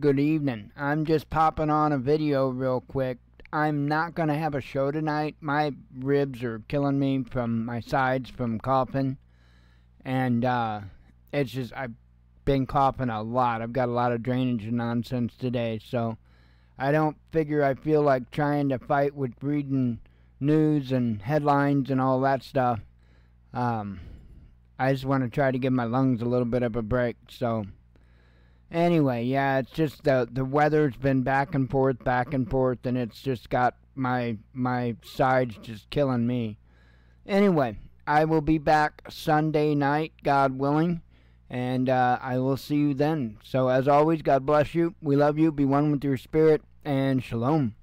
Good evening. I'm just popping on a video real quick. I'm not going to have a show tonight. My ribs are killing me from my sides from coughing. And it's just I've been coughing a lot. I've got a lot of drainage and nonsense today. So I don't figure I feel like trying to fight with reading news and headlines and all that stuff. I just want to try to give my lungs a little bit of a break. So anyway, yeah, it's just the weather's been back and forth, and it's just got my sides just killing me. Anyway, I will be back Sunday night, God willing, and I will see you then. So as always, God bless you. We love you. Be one with your spirit, and shalom.